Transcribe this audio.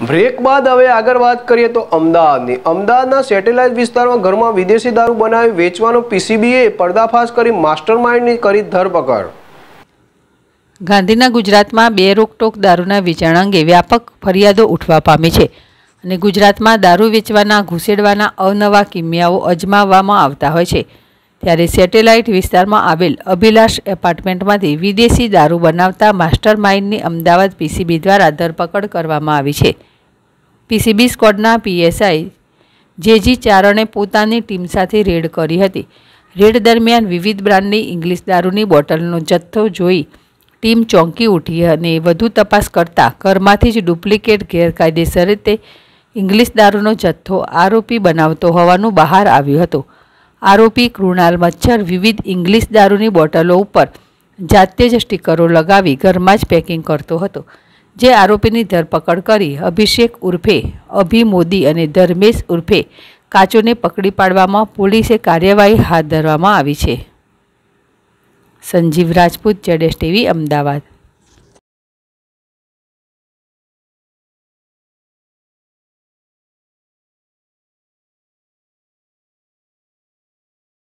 Break બાદ હવે આગળ વાત કરીએ તો અમદાવાદની અમદાવાદના સેટેલાઇટ વિસ્તારમાં ઘરમાં વિદેશી દારૂ બનાવી વેચવાનો પીસીબીએ પર્દાફાશ કરી માસ્ટરમાઇન્ડની કરી ધરપકડ. ગાંધીના ગુજરાતમાં બે રોકટોક દારૂના વેચાણ અંગે વ્યાપક ફરિયાદો ઉઠવા પામી છે અને ગુજરાતમાં દારૂ વેચવાના ઘૂસેડવાના અવનવા કિમિયાઓ અજમાવવામાં આવતા હોય છે. ત્યારે સેટેલાઇટ વિસ્તારમાં આવેલ અભિલાષ એપાર્ટમેન્ટમાંથી વિદેશી દારૂ બનાવતા માસ્ટરમાઇન્ડની અમદાવાદ પીસીબી દ્વારા ધરપકડ કરવામાં આવી છે. પીસીબી સ્કોડના પીએસઆઈ JG ચારણે પોતાની ટીમ સાથે રેડ કરી હતી. રેડ દરમિયાન વિવિધ બ્રાન્ડની ઇંગ્લિશ દારૂની બોટલનો જથ્થો જોઈ ટીમ ચોંકી ઉઠી અને વધુ તપાસ કરતાં ઘરમાંથી જ ડુપ્લિકેટ ગેરકાયદેસર રીતે ઇંગ્લિશ દારૂનો જથ્થો આરોપી બનાવતો હોવાનું બહાર આવ્યું હતું. આરોપી કૃણાલ મચ્છર વિવિધ ઇંગ્લિશ દારૂની બોટલો ઉપર જાતે જ સ્ટીકરો લગાવી ઘરમાં જ પેકિંગ કરતો હતો, જે આરોપીની ધરપકડ કરી અભિષેક ઉર્ફે અભિમોદી અને ધર્મેશ ઉર્ફે કાચોને પકડી પાડવામાં પોલીસે કાર્યવાહી હાથ ધરવામાં આવી છે. સંજીવ રાજપૂત GSTV અમદાવાદ.